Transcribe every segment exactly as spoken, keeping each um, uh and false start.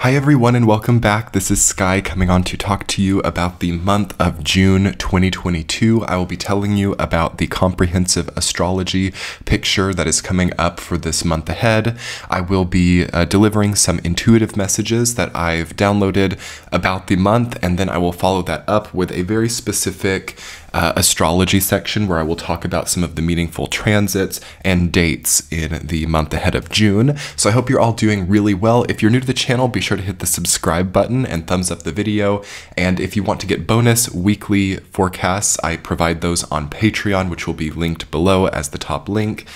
Hi everyone and welcome back. This is Sky coming on to talk to you about the month of June twenty twenty-two. I will be telling you about the comprehensive astrology picture that is coming up for this month ahead. I will be uh, delivering some intuitive messages that I've downloaded about the month, and then I will follow that up with a very specific Uh, astrology section where I will talk about some of the meaningful transits and dates in the month ahead of June. So I hope you're all doing really well. If you're new to the channel, be sure to hit the subscribe button and thumbs up the video. And if you want to get bonus weekly forecasts, I provide those on Patreon, which will be linked below as the top link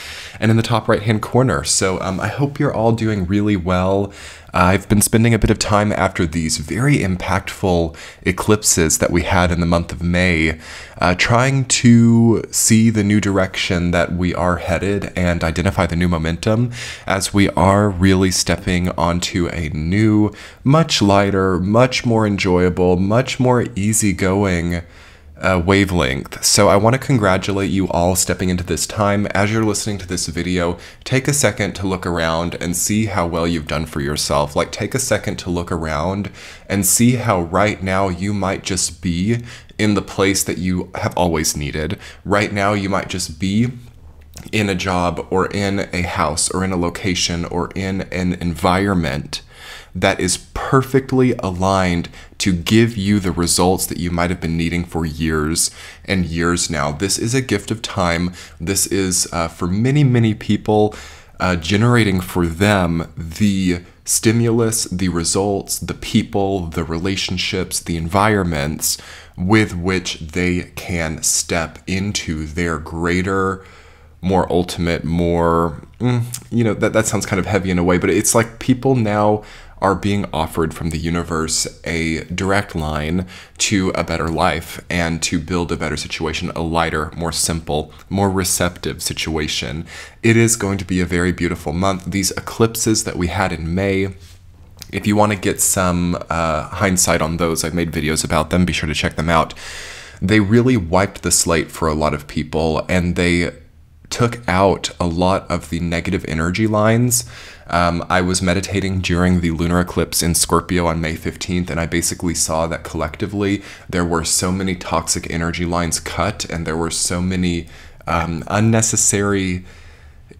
and in the top right hand corner. So um, I hope you're all doing really well. I've been spending a bit of time after these very impactful eclipses that we had in the month of May, uh, trying to see the new direction that we are headed and identify the new momentum as we are really stepping onto a new, much lighter, much more enjoyable, much more easygoing Uh, wavelength. So I want to congratulate you all stepping into this time. As you're listening to this video, take a second to look around and see how well you've done for yourself. Like, take a second to look around and see how right now you might just be in the place that you have always needed. Right now you might just be in a job or in a house or in a location or in an environment that is perfectly aligned to give you the results that you might have been needing for years and years now. This is a gift of time. This is, uh, for many, many people, uh, generating for them the stimulus, the results, the people, the relationships, the environments with which they can step into their greater, more ultimate, more, you know, that, that sounds kind of heavy in a way, but it's like people now are being offered from the universe a direct line to a better life and to build a better situation, a lighter, more simple, more receptive situation. It is going to be a very beautiful month. These eclipses that we had in May, if you want to get some uh, hindsight on those, I've made videos about them, be sure to check them out. They really wiped the slate for a lot of people, and they took out a lot of the negative energy lines. Um, I was meditating during the lunar eclipse in Scorpio on May fifteenth, and I basically saw that collectively there were so many toxic energy lines cut, and there were so many um, unnecessary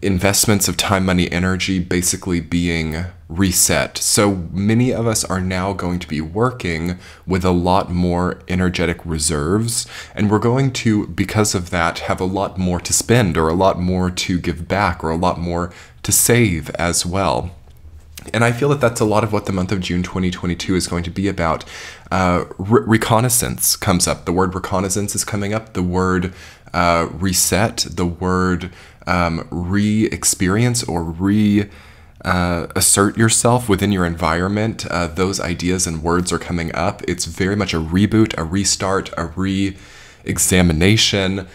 investments of time, money, energy basically being reset. So many of us are now going to be working with a lot more energetic reserves, and we're going to, because of that, have a lot more to spend or a lot more to give back or a lot more to save as well. And I feel that that's a lot of what the month of June twenty twenty-two is going to be about. Uh, re reconnaissance comes up. The word reconnaissance is coming up. The word uh, reset, the word um, re-experience or re- Uh, assert yourself within your environment. Uh, those ideas and words are coming up. It's very much a reboot, a restart, a re-examination,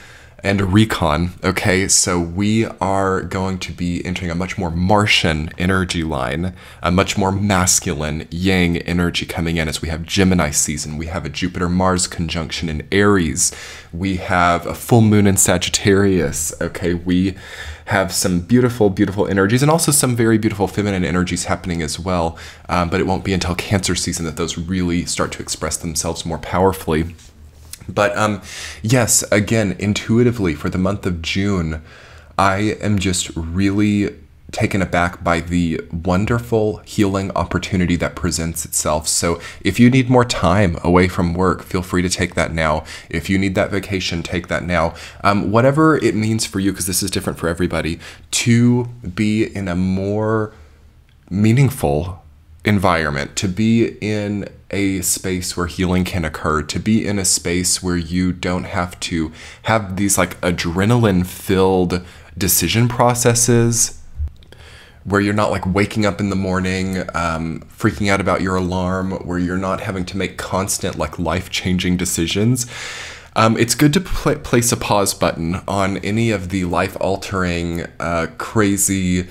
and a recon. Okay, so we are going to be entering a much more Martian energy line, a much more masculine yang energy coming in as we have Gemini season. We have a Jupiter-Mars conjunction in Aries. We have a full moon in Sagittarius. Okay, we have some beautiful, beautiful energies and also some very beautiful feminine energies happening as well. Um, but it won't be until Cancer season that those really start to express themselves more powerfully. But um, yes, again, intuitively for the month of June, I am just really taken aback by the wonderful healing opportunity that presents itself. So if you need more time away from work, feel free to take that now. If you need that vacation, take that now. Um, whatever it means for you, because this is different for everybody, to be in a more meaningful environment, to be in a space where healing can occur, to be in a space where you don't have to have these like adrenaline-filled decision processes, where you're not like waking up in the morning, um, freaking out about your alarm, where you're not having to make constant like life-changing decisions. Um, it's good to pl- place a pause button on any of the life-altering, uh, crazy,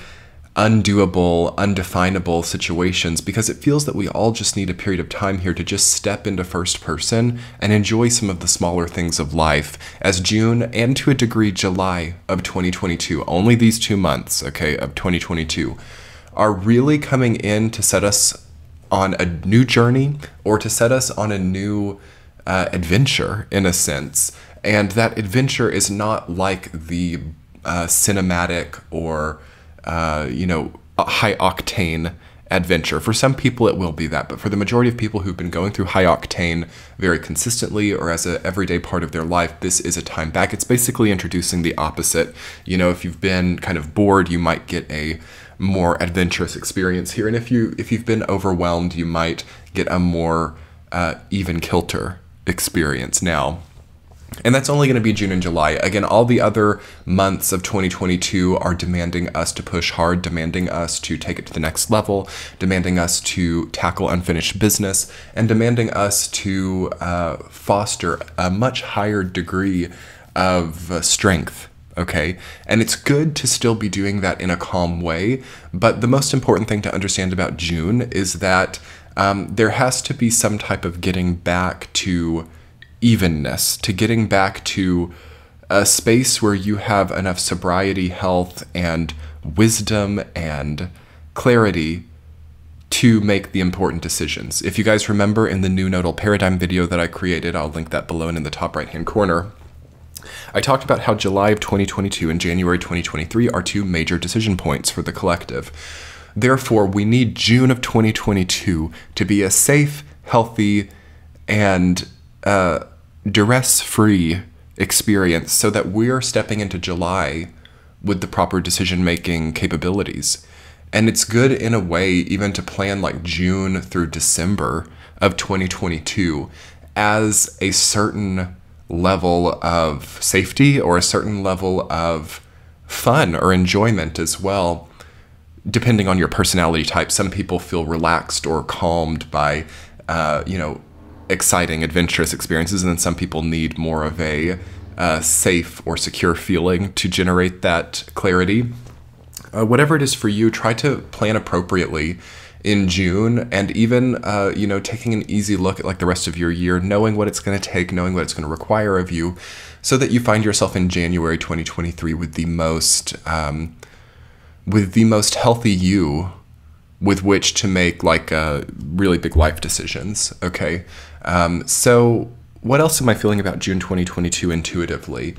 undoable, undefinable situations, because it feels that we all just need a period of time here to just step into first person and enjoy some of the smaller things of life, as June and to a degree July of twenty twenty-two, only these two months, okay, of twenty twenty-two, are really coming in to set us on a new journey or to set us on a new uh, adventure, in a sense. And that adventure is not like the uh, cinematic or, uh, you know, high octane adventure. For some people it will be that, but for the majority of people who've been going through high octane very consistently or as an everyday part of their life, this is a time back. It's basically introducing the opposite. You know, if you've been kind of bored, you might get a more adventurous experience here. And if, you, if you've been overwhelmed, you might get a more uh, even kilter experience now. And that's only going to be June and July. Again, all the other months of twenty twenty-two are demanding us to push hard, demanding us to take it to the next level, demanding us to tackle unfinished business, and demanding us to uh, foster a much higher degree of uh, strength. Okay, and it's good to still be doing that in a calm way. But the most important thing to understand about June is that um, there has to be some type of getting back to evenness, to getting back to a space where you have enough sobriety, health, and wisdom and clarity to make the important decisions. If you guys remember in the new nodal paradigm video that I created, I'll link that below and in the top right hand corner, I talked about how July of twenty twenty-two and January twenty twenty-three are two major decision points for the collective. Therefore, we need June of twenty twenty-two to be a safe, healthy, and Uh, duress-free experience so that we're stepping into July with the proper decision-making capabilities. And it's good in a way even to plan like June through December of twenty twenty-two as a certain level of safety or a certain level of fun or enjoyment as well. Depending on your personality type, some people feel relaxed or calmed by, uh, you know, exciting, adventurous experiences, and then some people need more of a uh, safe or secure feeling to generate that clarity. Uh, whatever it is for you, try to plan appropriately in June, and even, uh, you know, taking an easy look at like the rest of your year, knowing what it's going to take, knowing what it's going to require of you, so that you find yourself in January twenty twenty-three with the most, um, with the most healthy you with which to make like uh, really big life decisions, okay? Um, so what else am I feeling about June twenty twenty-two intuitively?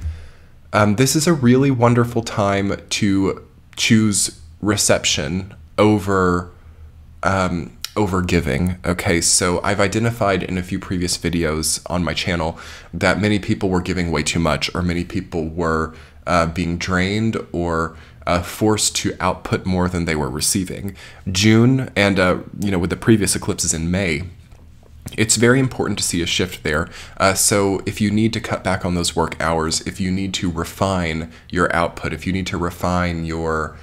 Um, this is a really wonderful time to choose reception over, um, over giving, okay? So I've identified in a few previous videos on my channel that many people were giving way too much, or many people were uh, being drained or Uh, forced to output more than they were receiving. June, and uh, you know, with the previous eclipses in May, it's very important to see a shift there. Uh, so if you need to cut back on those work hours, if you need to refine your output, if you need to refine your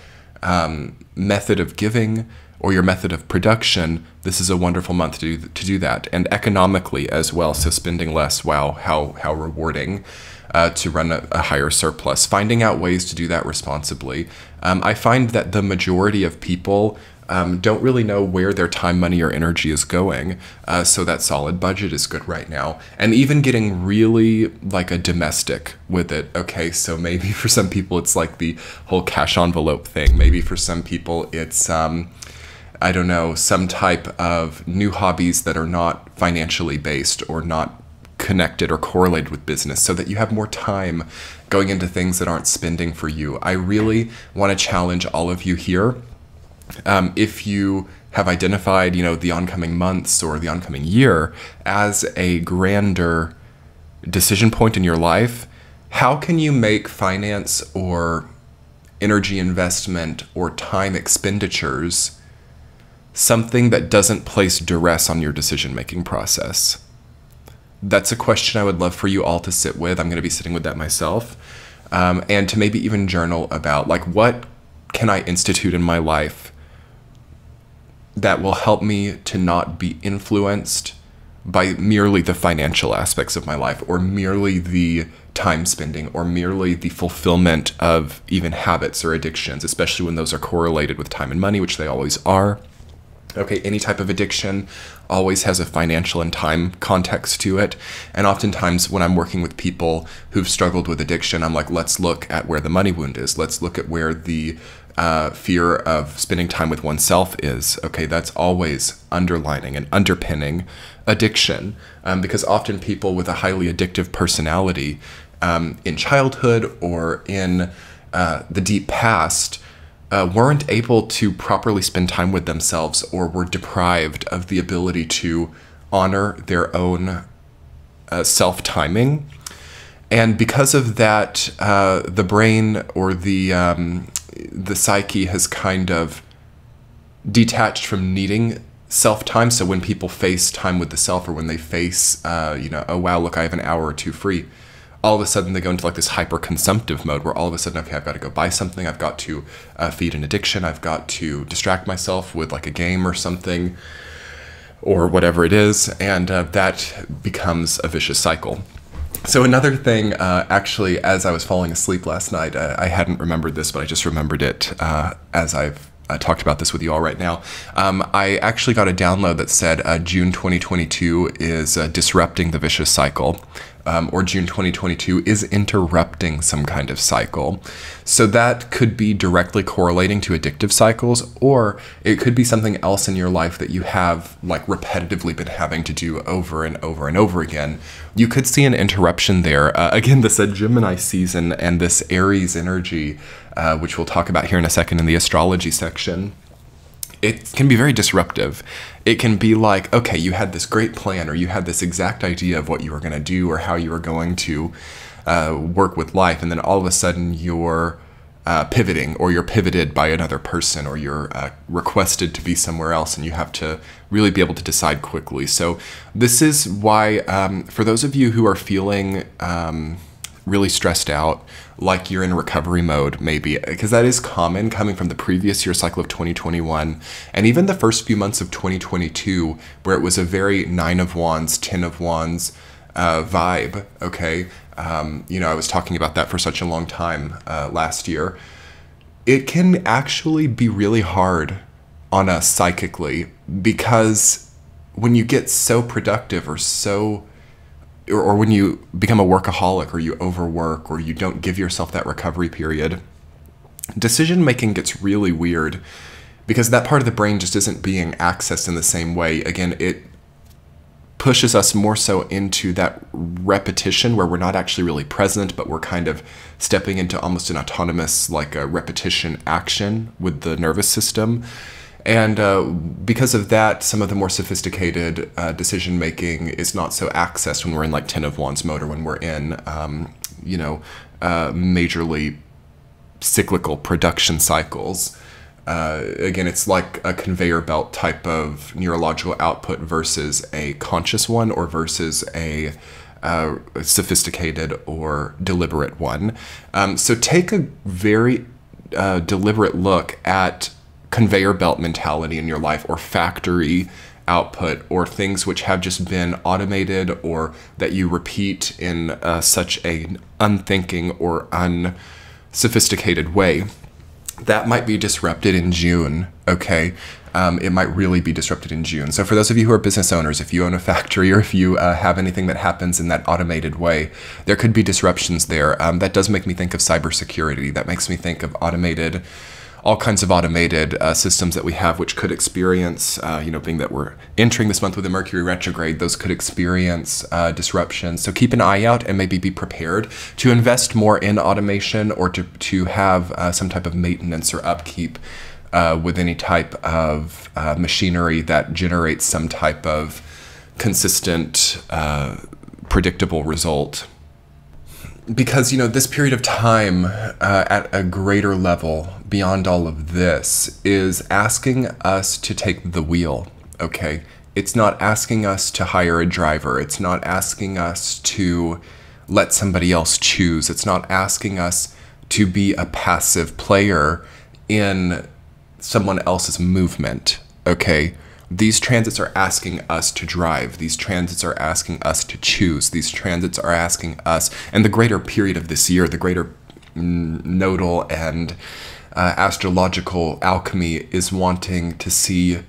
um, method of giving or your method of production, this is a wonderful month to do, to do that. And economically as well, so spending less, wow, how, how rewarding. Uh, to run a, a higher surplus, finding out ways to do that responsibly. Um, I find that the majority of people um, don't really know where their time, money, or energy is going. Uh, so that solid budget is good right now. And even getting really like a domestic with it. Okay, so maybe for some people it's like the whole cash envelope thing. Maybe for some people it's, um, I don't know, some type of new hobbies that are not financially based or not connected or correlated with business, so that you have more time going into things that aren't spending for you. I really want to challenge all of you here. Um, if you have identified, you know, the oncoming months or the oncoming year as a grander decision point in your life, how can you make finance or energy investment or time expenditures something that doesn't place duress on your decision-making process? That's a question I would love for you all to sit with. I'm going to be sitting with that myself. Um, and to maybe even journal about, like, what can I institute in my life that will help me to not be influenced by merely the financial aspects of my life, or merely the time spending, or merely the fulfillment of even habits or addictions, especially when those are correlated with time and money, which they always are. Okay, any type of addiction always has a financial and time context to it. And oftentimes when I'm working with people who've struggled with addiction, I'm like, let's look at where the money wound is. Let's look at where the uh, fear of spending time with oneself is. Okay, that's always underlining and underpinning addiction. Um, because often people with a highly addictive personality um, in childhood or in uh, the deep past Uh, weren't able to properly spend time with themselves, or were deprived of the ability to honor their own uh, self-timing. And because of that, uh, the brain or the, um, the psyche has kind of detached from needing self-time. So when people face time with the self, or when they face, uh, you know, oh, wow, look, I have an hour or two free, all of a sudden they go into like this hyper-consumptive mode where all of a sudden, okay, I've got to go buy something. I've got to uh, feed an addiction. I've got to distract myself with like a game or something or whatever it is. And uh, that becomes a vicious cycle. So another thing, uh, actually, as I was falling asleep last night, uh, I hadn't remembered this, but I just remembered it uh, as I've I talked about this with you all right now. Um, I actually got a download that said uh, June twenty twenty-two is uh, disrupting the vicious cycle, um, or June twenty twenty-two is interrupting some kind of cycle. So that could be directly correlating to addictive cycles, or it could be something else in your life that you have like repetitively been having to do over and over and over again. You could see an interruption there. Uh, again, this uh, Gemini season and this Aries energy, Uh, which we'll talk about here in a second in the astrology section, it can be very disruptive. It can be like, okay, you had this great plan, or you had this exact idea of what you were going to do or how you were going to uh, work with life, and then all of a sudden you're uh, pivoting, or you're pivoted by another person, or you're uh, requested to be somewhere else, and you have to really be able to decide quickly. So this is why, um, for those of you who are feeling um, really stressed out, like you're in recovery mode maybe, because that is common coming from the previous year cycle of twenty twenty-one and even the first few months of twenty twenty-two, where it was a very nine of wands, ten of wands uh, vibe, okay? Um, you know, I was talking about that for such a long time uh, last year. It can actually be really hard on us psychically, because when you get so productive or so Or, or when you become a workaholic, or you overwork, or you don't give yourself that recovery period, decision making gets really weird, because that part of the brain just isn't being accessed in the same way. Again, it pushes us more so into that repetition where we're not actually really present, but we're kind of stepping into almost an autonomous, like a repetition action with the nervous system. And uh, because of that, some of the more sophisticated uh, decision-making is not so accessed when we're in like ten of wands mode, or when we're in, um, you know, uh, majorly cyclical production cycles. Uh, again, it's like a conveyor belt type of neurological output versus a conscious one, or versus a uh, sophisticated or deliberate one. Um, so take a very uh, deliberate look at conveyor belt mentality in your life, or factory output, or things which have just been automated, or that you repeat in uh, such an unthinking or unsophisticated way. That might be disrupted in June, okay? Um, it might really be disrupted in June. So for those of you who are business owners, if you own a factory, or if you uh, have anything that happens in that automated way, there could be disruptions there. Um, that does make me think of cybersecurity. That makes me think of automated all kinds of automated uh, systems that we have, which could experience, uh, you know, being that we're entering this month with a Mercury retrograde, those could experience uh, disruption. So keep an eye out, and maybe be prepared to invest more in automation, or to, to have uh, some type of maintenance or upkeep uh, with any type of uh, machinery that generates some type of consistent, uh, predictable result. Because, you know, this period of time uh, at a greater level beyond all of this is asking us to take the wheel, okay? It's not asking us to hire a driver. It's not asking us to let somebody else choose. It's not asking us to be a passive player in someone else's movement, okay? These transits are asking us to drive. These transits are asking us to choose. These transits are asking us, and the greater period of this year, the greater nodal and uh, astrological alchemy is wanting to see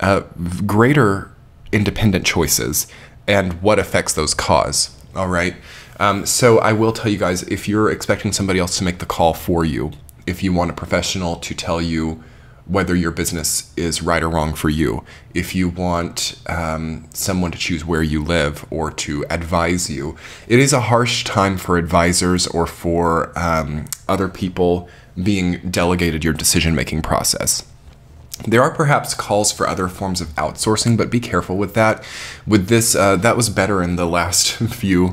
uh, greater independent choices and what effects those cause. All right. Um, so I will tell you guys, if you're expecting somebody else to make the call for you, if you want a professional to tell you whether your business is right or wrong for you, if you want um, someone to choose where you live or to advise you, it is a harsh time for advisors or for um, other people being delegated your decision-making process. There are perhaps calls for other forms of outsourcing, but be careful with that. With this, uh, that was better in the last few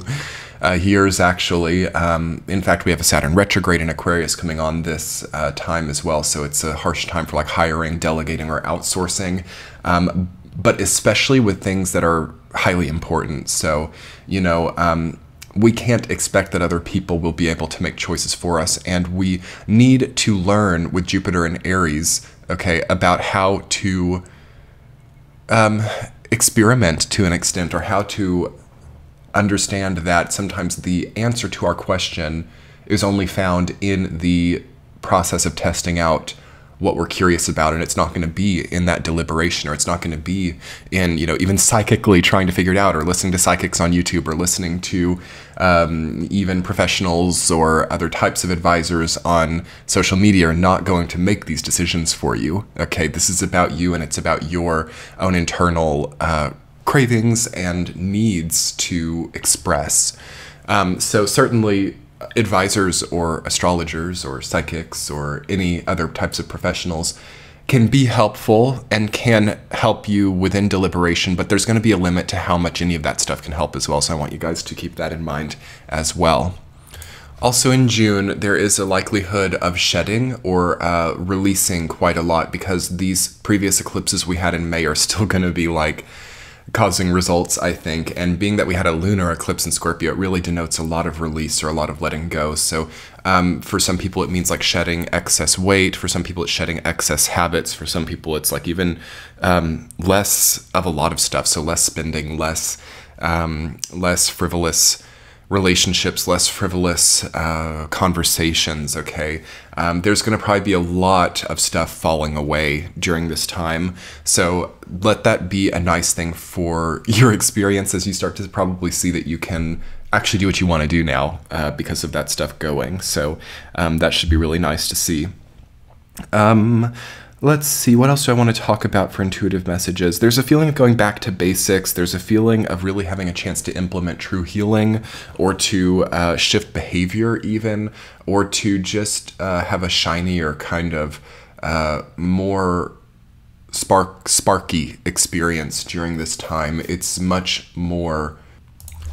uh, years, actually. Um, in fact, we have a Saturn retrograde in Aquarius coming on this uh, time as well, so it's a harsh time for like hiring, delegating, or outsourcing, um, but especially with things that are highly important. So, you know, um, we can't expect that other people will be able to make choices for us, and we need to learn with Jupiter and Aries, okay, about how to um, experiment to an extent, or how to understand that sometimes the answer to our question is only found in the process of testing out what we're curious about, and it's not going to be in that deliberation, or it's not going to be in, you know, even psychically trying to figure it out, or listening to psychics on YouTube, or listening to um, even professionals or other types of advisors on social media are not going to make these decisions for you, okay? This is about you, and it's about your own internal uh, cravings and needs to express. Um, so certainly, advisors or astrologers or psychics or any other types of professionals can be helpful and can help you within deliberation, but there's going to be a limit to how much any of that stuff can help as well. So I want you guys to keep that in mind as well. Also in June, there is a likelihood of shedding or uh, releasing quite a lot, because these previous eclipses we had in May are still going to be like causing results, I think, and being that we had a lunar eclipse in Scorpio, it really denotes a lot of release or a lot of letting go. So um, for some people, it means like shedding excess weight. For some people, it's shedding excess habits. For some people, it's like even um, less of a lot of stuff. So less spending, less, um, less frivolous relationships, less frivolous uh, conversations, okay? Um, there's going to probably be a lot of stuff falling away during this time. So let that be a nice thing for your experience, as you start to probably see that you can actually do what you want to do now uh, because of that stuff going. So um, that should be really nice to see. Um, Let's see, what else do I want to talk about for intuitive messages? There's a feeling of going back to basics. There's a feeling of really having a chance to implement true healing, or to uh, shift behavior even, or to just uh, have a shinier kind of uh, more spark, sparky experience during this time. It's much more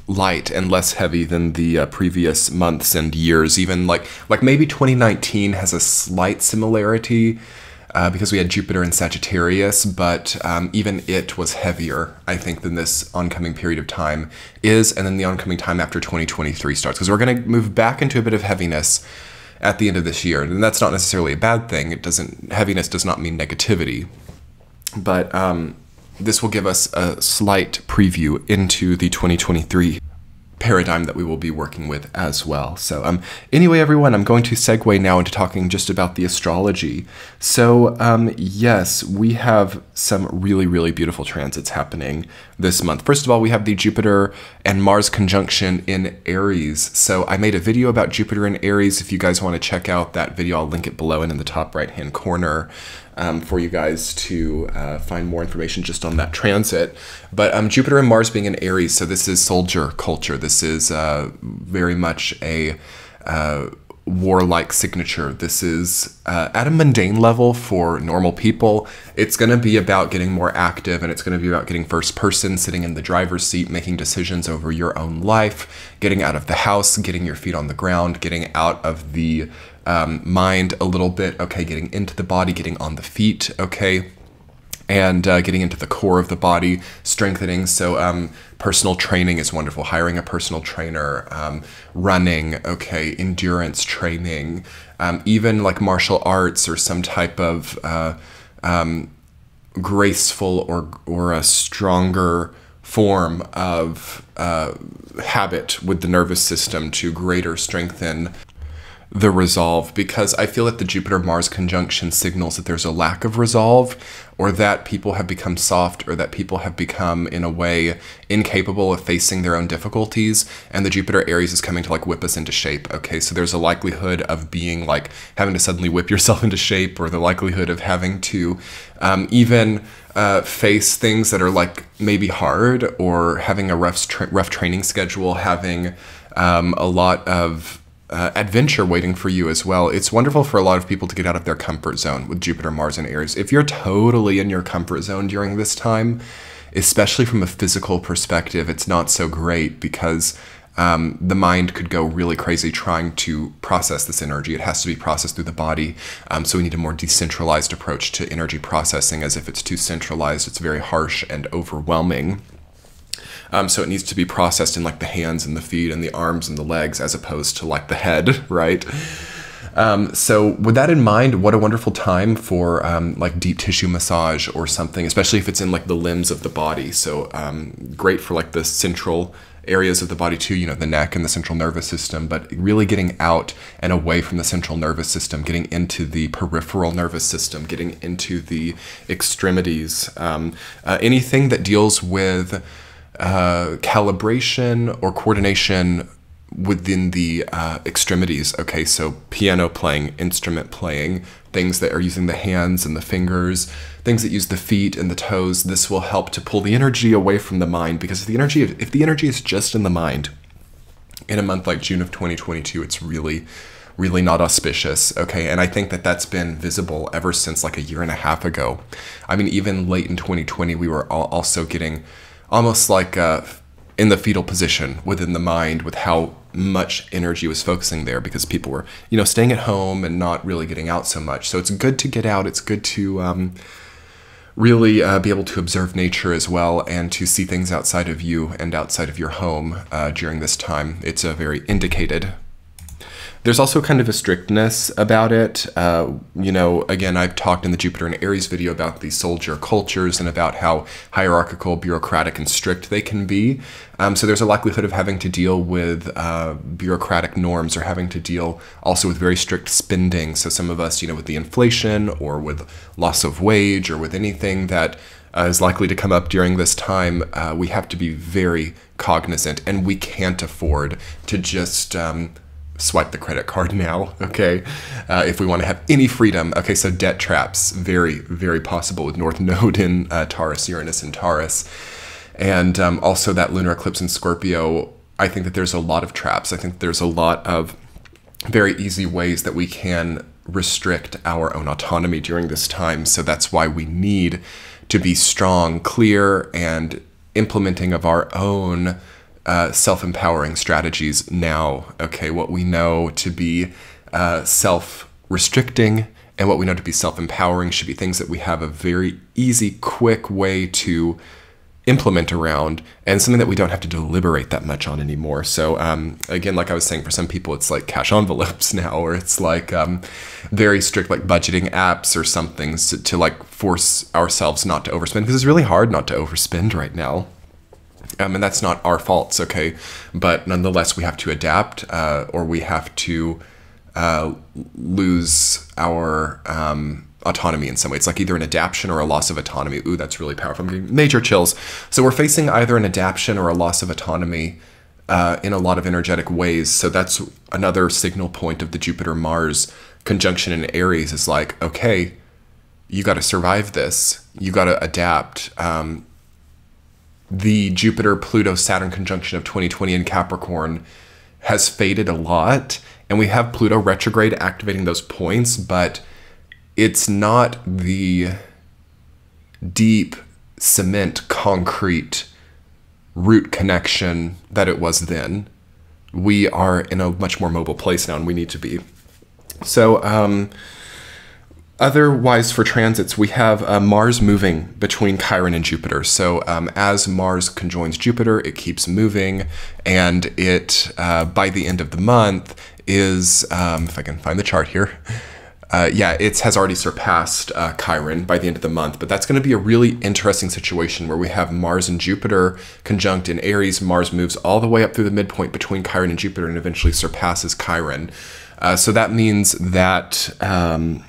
light and less heavy than the uh, previous months and years. Even like, like maybe twenty nineteen has a slight similarity, Uh, because we had Jupiter in Sagittarius, but um, even it was heavier, I think, than this oncoming period of time is, and then the oncoming time after twenty twenty-three starts, because we're going to move back into a bit of heaviness at the end of this year, and that's not necessarily a bad thing. It doesn't, heaviness does not mean negativity, but um, this will give us a slight preview into the twenty twenty-three paradigm that we will be working with as well. So um, anyway, everyone, I'm going to segue now into talking just about the astrology. So um, yes, we have some really, really beautiful transits happening this month. First of all, we have the Jupiter and Mars conjunction in Aries. So I made a video about Jupiter and Aries. If you guys want to check out that video, I'll link it below and in the top right-hand corner. Um, for you guys to uh, find more information just on that transit. But um, Jupiter and Mars being in Aries, so this is soldier culture. This is uh, very much a uh, warlike signature. This is uh, at a mundane level for normal people. It's going to be about getting more active, and it's going to be about getting first person, sitting in the driver's seat, making decisions over your own life, getting out of the house, getting your feet on the ground, getting out of the Um, mind a little bit, okay, getting into the body, getting on the feet, okay, and uh, getting into the core of the body, strengthening. So um, personal training is wonderful, hiring a personal trainer, um, running, okay, endurance training, um, even like martial arts or some type of uh, um, graceful or, or a stronger form of uh, habit with the nervous system to greater strengthen the resolve, because I feel that the Jupiter-Mars conjunction signals that there's a lack of resolve, or that people have become soft, or that people have become, in a way, incapable of facing their own difficulties, and the Jupiter-Aries is coming to, like, whip us into shape, okay? So there's a likelihood of being, like, having to suddenly whip yourself into shape, or the likelihood of having to um, even uh, face things that are, like, maybe hard, or having a rough, tra rough training schedule, having um, a lot of Uh, adventure waiting for you as well. It's wonderful for a lot of people to get out of their comfort zone with Jupiter, Mars, and Aries. If you're totally in your comfort zone during this time, especially from a physical perspective, it's not so great, because um, the mind could go really crazy trying to process this energy. It has to be processed through the body. Um, so we need a more decentralized approach to energy processing, as if it's too centralized, it's very harsh and overwhelming. Um, so it needs to be processed in, like, the hands and the feet and the arms and the legs, as opposed to, like, the head, right? Um, so with that in mind, what a wonderful time for um, like deep tissue massage or something, especially if it's in, like, the limbs of the body. So um, great for, like, the central areas of the body too, you know, the neck and the central nervous system, but really getting out and away from the central nervous system, getting into the peripheral nervous system, getting into the extremities, um, uh, anything that deals with Uh, calibration or coordination within the uh, extremities. Okay, so piano playing, instrument playing, things that are using the hands and the fingers, things that use the feet and the toes. This will help to pull the energy away from the mind, because if the energy, if the energy is just in the mind, in a month like June of twenty twenty-two, it's really, really not auspicious, okay? And I think that that's been visible ever since, like, a year and a half ago. I mean, even late in twenty twenty, we were all also getting almost like uh, in the fetal position within the mind with how much energy was focusing there, because people were, you know, staying at home and not really getting out so much. So it's good to get out. It's good to um, really uh, be able to observe nature as well, and to see things outside of you and outside of your home uh, during this time. It's a very indicated. There's also kind of a strictness about it. Uh, you know, again, I've talked in the Jupiter and Aries video about the soldier cultures and about how hierarchical, bureaucratic, and strict they can be. Um, so there's a likelihood of having to deal with uh, bureaucratic norms, or having to deal also with very strict spending. So some of us, you know, with the inflation or with loss of wage or with anything that Uh, is likely to come up during this time, uh, we have to be very cognizant, and we can't afford to just um, swipe the credit card now, okay? Uh, if we want to have any freedom. Okay, so debt traps, very, very possible with North Node in uh, Taurus, Uranus in Taurus. And um, also that lunar eclipse in Scorpio, I think that there's a lot of traps. I think there's a lot of very easy ways that we can restrict our own autonomy during this time. So that's why we need to be strong, clear, and implementing of our own uh, self-empowering strategies now, okay? What we know to be uh, self-restricting and what we know to be self-empowering should be things that we have a very easy, quick way to implement around, and something that we don't have to deliberate that much on anymore. So um, again, like I was saying, for some people it's like cash envelopes now, or it's like um, very strict, like, budgeting apps or something to, to like force ourselves not to overspend, because it's really hard not to overspend right now. Um, and that's not our faults, okay? But nonetheless, we have to adapt, uh, or we have to uh, lose our um, autonomy in some way. It's like either an adaptation or a loss of autonomy. Ooh, that's really powerful. I'm getting major chills. So we're facing either an adaptation or a loss of autonomy uh, in a lot of energetic ways. So that's another signal point of the Jupiter-Mars conjunction in Aries, is like, okay, you got to survive this. You got to adapt. Um, the Jupiter-Pluto-Saturn conjunction of twenty twenty in Capricorn has faded a lot, and we have Pluto retrograde activating those points, but it's not the deep cement, concrete root connection that it was then. We are in a much more mobile place now, and we need to be. So, um... otherwise, for transits, we have uh, Mars moving between Chiron and Jupiter. So um, as Mars conjoins Jupiter, it keeps moving, and it, uh, by the end of the month, is, um, if I can find the chart here, uh, yeah, it has already surpassed uh, Chiron by the end of the month. But that's going to be a really interesting situation where we have Mars and Jupiter conjunct in Aries. Mars moves all the way up through the midpoint between Chiron and Jupiter and eventually surpasses Chiron. Uh, so that means that, um,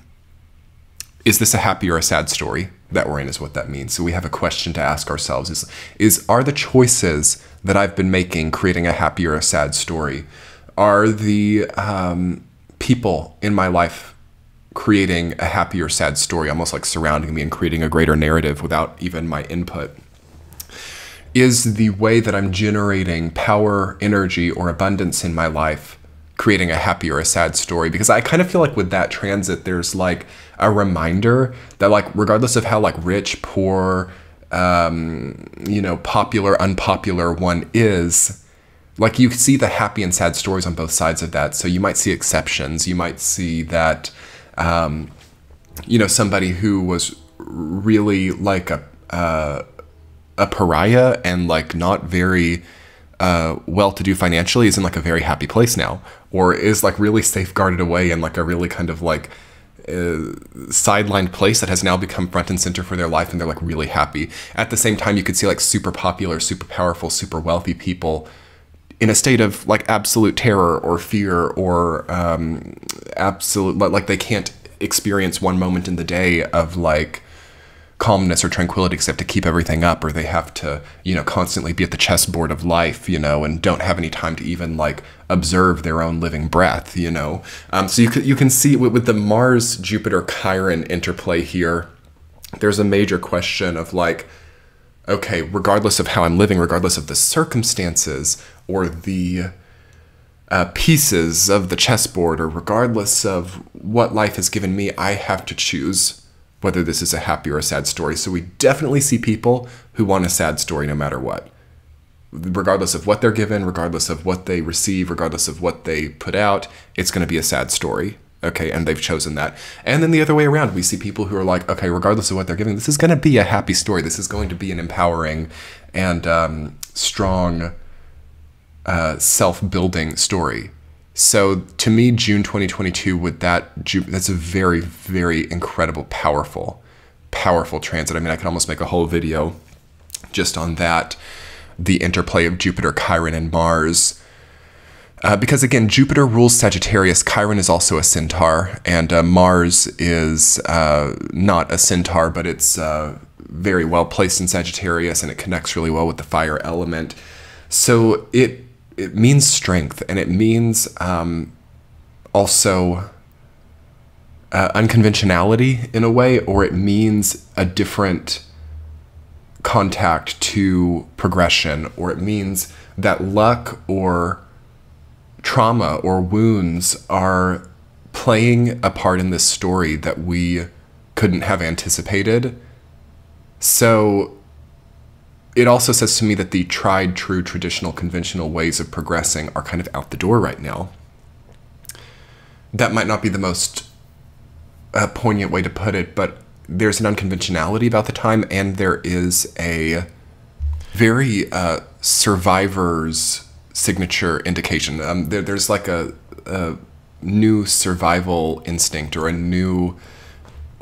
is this a happy or a sad story that we're in, is what that means. So we have a question to ask ourselves is, is are the choices that I've been making creating a happy or a sad story? Are the um, people in my life creating a happy or sad story, almost like surrounding me and creating a greater narrative without even my input? Is the way that I'm generating power, energy, or abundance in my life creating a happy or a sad story? Because I kind of feel like with that transit, there's like a reminder that, like, regardless of how like rich, poor, um, you know, popular, unpopular one is, like, you see the happy and sad stories on both sides of that. So you might see exceptions. You might see that, um, you know, somebody who was really like a, uh, a pariah and like not very uh, well-to-do financially is in like a very happy place now, or is like really safeguarded away in like a really kind of like uh, sidelined place that has now become front and center for their life, and they're like really happy. At the same time, you could see like super popular, super powerful, super wealthy people in a state of like absolute terror or fear or um, absolute, like they can't experience one moment in the day of like calmness or tranquility, except to keep everything up, or they have to, you know, constantly be at the chessboard of life, you know, and don't have any time to even like observe their own living breath, you know. Um, so you can, you can see with, with the Mars, Jupiter, Chiron interplay here, there's a major question of like, okay, regardless of how I'm living, regardless of the circumstances or the uh, pieces of the chessboard, or regardless of what life has given me, I have to choose whether this is a happy or a sad story. So we definitely see people who want a sad story no matter what, regardless of what they're given, regardless of what they receive, regardless of what they put out, it's going to be a sad story. Okay. And they've chosen that. And then the other way around, we see people who are like, okay, regardless of what they're giving, this is going to be a happy story. This is going to be an empowering and um, strong uh, self-building story. So to me, June twenty twenty-two, with that, that's a very, very incredible, powerful, powerful transit. I mean, I could almost make a whole video just on that, the interplay of Jupiter, Chiron, and Mars. Uh, because again, Jupiter rules Sagittarius, Chiron is also a centaur, and uh, Mars is uh, not a centaur, but it's uh, very well placed in Sagittarius, and it connects really well with the fire element. So it It means strength, and it means um, also uh, unconventionality in a way, or it means a different contact to progression, or it means that luck or trauma or wounds are playing a part in this story that we couldn't have anticipated. So it also says to me that the tried, true, traditional, conventional ways of progressing are kind of out the door right now. That might not be the most uh, poignant way to put it, but there's an unconventionality about the time, and there is a very uh, survivor's signature indication. Um, there, there's like a, a new survival instinct or a new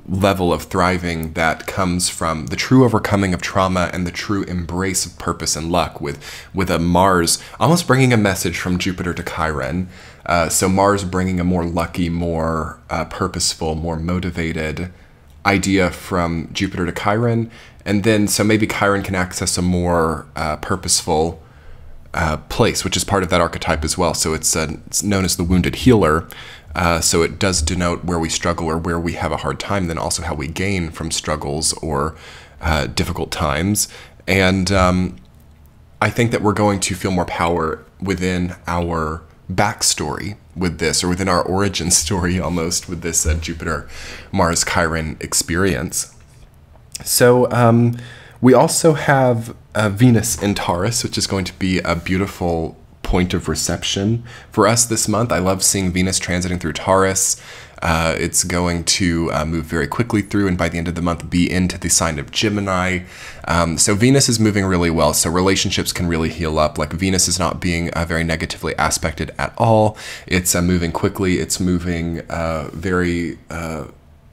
level of thriving that comes from the true overcoming of trauma and the true embrace of purpose and luck, with with a Mars almost bringing a message from Jupiter to Chiron. Uh, so Mars bringing a more lucky, more uh, purposeful, more motivated idea from Jupiter to Chiron. And then so maybe Chiron can access a more uh, purposeful uh, place, which is part of that archetype as well. So it's, uh, it's known as the wounded healer. Uh, so it does denote where we struggle or where we have a hard time, then also how we gain from struggles or uh, difficult times. And um, I think that we're going to feel more power within our backstory with this, or within our origin story almost, with this uh, Jupiter, Mars, Chiron experience. So um, we also have uh, Venus in Taurus, which is going to be a beautiful point of reception for us this month. I love seeing Venus transiting through Taurus. Uh, it's going to uh, move very quickly through, and by the end of the month be into the sign of Gemini. Um, so Venus is moving really well. So relationships can really heal up. Like Venus is not being uh, very negatively aspected at all. It's uh, moving quickly. It's moving uh, very uh,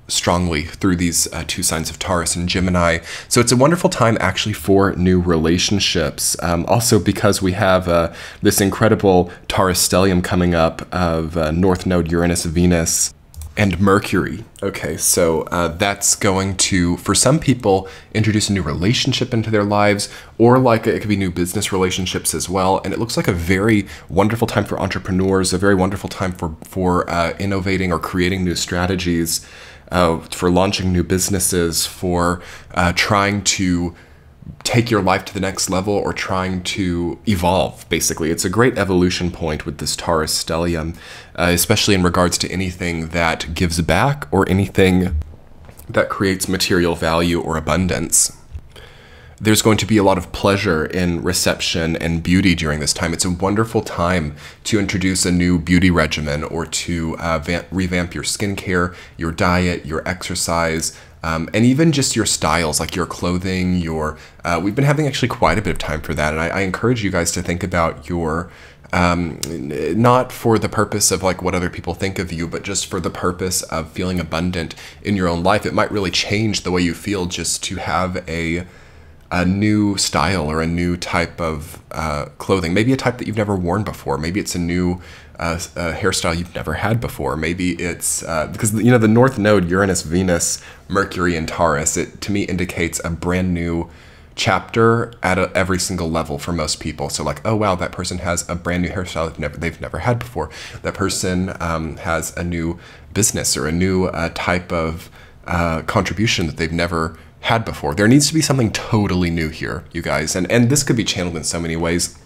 strongly through these uh, two signs of Taurus and Gemini. So it's a wonderful time actually for new relationships. Um, also because we have uh, this incredible Taurus stellium coming up of uh, North Node Uranus, Venus, and Mercury. Okay, so uh, that's going to, for some people, introduce a new relationship into their lives, or like it could be new business relationships as well. And it looks like a very wonderful time for entrepreneurs, a very wonderful time for, for uh, innovating or creating new strategies, uh, for launching new businesses, for uh, trying to take your life to the next level or trying to evolve, basically. It's a great evolution point with this Taurus stellium, uh, especially in regards to anything that gives back or anything that creates material value or abundance. There's going to be a lot of pleasure in reception and beauty during this time. It's a wonderful time to introduce a new beauty regimen or to uh, revamp your skincare, your diet, your exercise, Um, and even just your styles, like your clothing, your, uh, we've been having actually quite a bit of time for that. And I, I encourage you guys to think about your, um, not for the purpose of like what other people think of you, but just for the purpose of feeling abundant in your own life. It might really change the way you feel just to have a, a new style or a new type of uh, clothing, maybe a type that you've never worn before. Maybe it's a new uh, a hairstyle you've never had before. Maybe it's, uh, because, you know, the North Node, Uranus, Venus, Mercury, and Taurus, it to me indicates a brand new chapter at a, every single level for most people. So like, oh, wow, that person has a brand new hairstyle they've never, they've never had before. That person um, has a new business or a new uh, type of uh, contribution that they've never had before. There needs to be something totally new here, you guys. And, and this could be channeled in so many ways.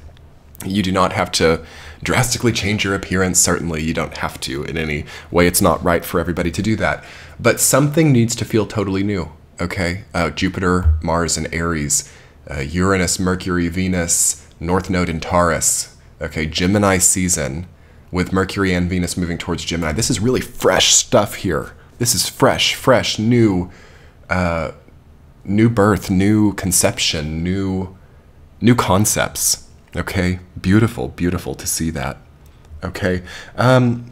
You do not have to drastically change your appearance. Certainly you don't have to in any way. It's not right for everybody to do that. But something needs to feel totally new, okay? Uh, Jupiter, Mars, and Aries, uh, Uranus, Mercury, Venus, North Node, and Taurus, okay? Gemini season with Mercury and Venus moving towards Gemini. This is really fresh stuff here. This is fresh, fresh, new, uh, new birth, new conception, new, new concepts. Okay. Beautiful, beautiful to see that. Okay. Um,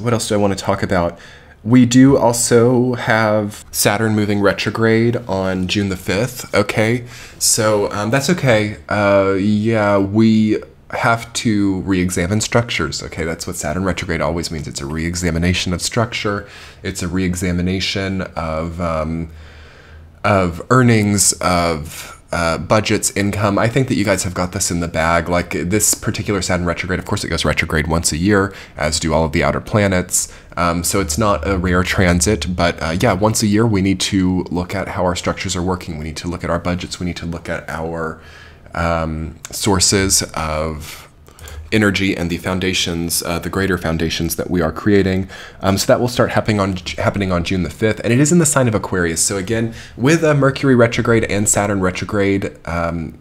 what else do I want to talk about? We do also have Saturn moving retrograde on June the fifth. Okay. So, um, that's okay. Uh, yeah, we have to re-examine structures. Okay. That's what Saturn retrograde always means. It's a re-examination of structure. It's a re-examination of, um, of earnings, of uh, budgets, income. I think that you guys have got this in the bag. Like this particular Saturn retrograde, of course it goes retrograde once a year, as do all of the outer planets. Um, so it's not a rare transit, but uh, yeah, once a year we need to look at how our structures are working. We need to look at our budgets. We need to look at our um, sources of energy and the foundations, uh, the greater foundations that we are creating. Um, so that will start happening on happening on June the fifth, and it is in the sign of Aquarius. So again, with a Mercury retrograde and Saturn retrograde, um,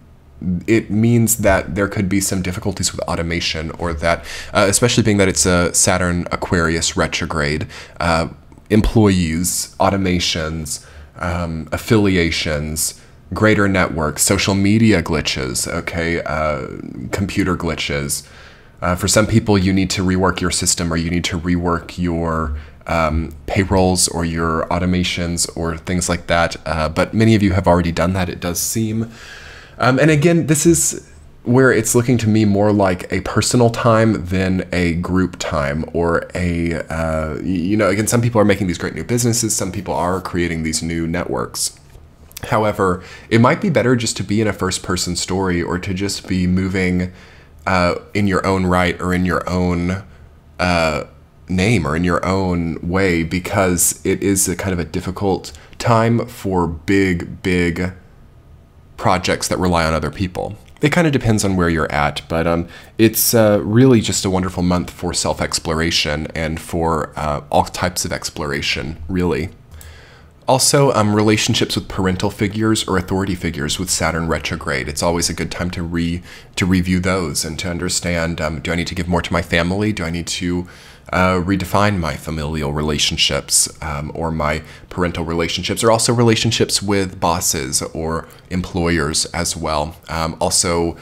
it means that there could be some difficulties with automation, or that, uh, especially being that it's a Saturn Aquarius retrograde, uh, employees, automations, um, affiliations, greater networks, social media glitches, okay, uh, computer glitches. Uh, for some people, you need to rework your system, or you need to rework your um, payrolls or your automations or things like that. Uh, but many of you have already done that, it does seem. Um, and again, this is where it's looking to me more like a personal time than a group time, or a, uh, you know, again, some people are making these great new businesses. Some people are creating these new networks. However, it might be better just to be in a first-person story, or to just be moving uh, in your own right, or in your own uh, name, or in your own way, because it is a kind of a difficult time for big, big projects that rely on other people. It kind of depends on where you're at, but um, it's uh, really just a wonderful month for self-exploration and for uh, all types of exploration, really. Also, um, relationships with parental figures or authority figures with Saturn retrograde. It's always a good time to re to review those and to understand, um, do I need to give more to my family? Do I need to uh, redefine my familial relationships um, or my parental relationships, or also relationships with bosses or employers as well. Um, also,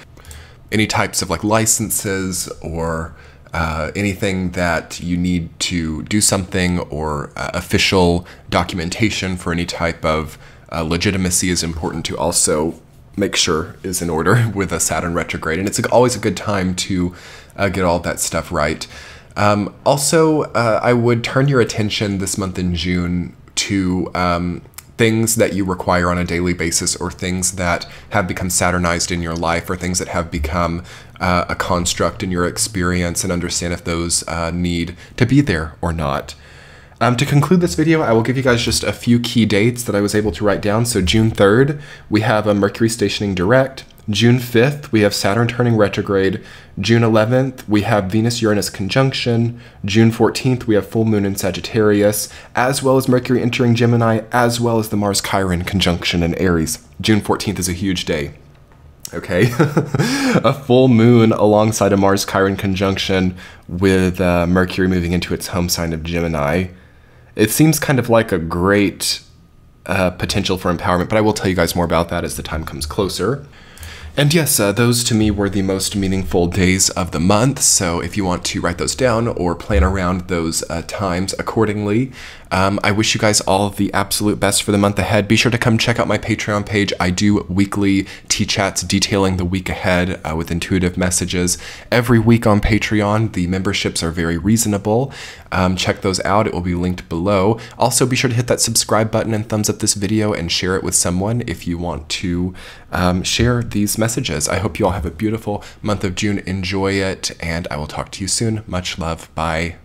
any types of like licenses or uh, anything that you need to do something, or uh, official documentation for any type of uh, legitimacy is important to also make sure is in order with a Saturn retrograde. And it's always a good time to uh, get all that stuff right. Um, also, uh, I would turn your attention this month in June to um, things that you require on a daily basis, or things that have become Saturnized in your life, or things that have become uh, a construct in your experience, and understand if those uh, need to be there or not. Um, to conclude this video, I will give you guys just a few key dates that I was able to write down. So June third, we have a Mercury stationing direct. June fifth, we have Saturn turning retrograde. June eleventh, we have Venus-Uranus conjunction. June fourteenth, we have full moon in Sagittarius, as well as Mercury entering Gemini, as well as the Mars-Chiron conjunction in Aries. June fourteenth is a huge day. Okay, a full moon alongside a Mars-Chiron conjunction with uh, Mercury moving into its home sign of Gemini. It seems kind of like a great uh, potential for empowerment, but I will tell you guys more about that as the time comes closer. And yes, uh, those to me were the most meaningful days of the month, so if you want to write those down or plan around those uh, times accordingly, um, I wish you guys all the absolute best for the month ahead. Be sure to come check out my Patreon page. I do weekly T-chats detailing the week ahead uh, with intuitive messages every week on Patreon. The memberships are very reasonable. Um, check those out. It will be linked below. Also, be sure to hit that subscribe button and thumbs up this video and share it with someone if you want to um, share these messages. messages. I hope you all have a beautiful month of June. Enjoy it, and I will talk to you soon. Much love. Bye.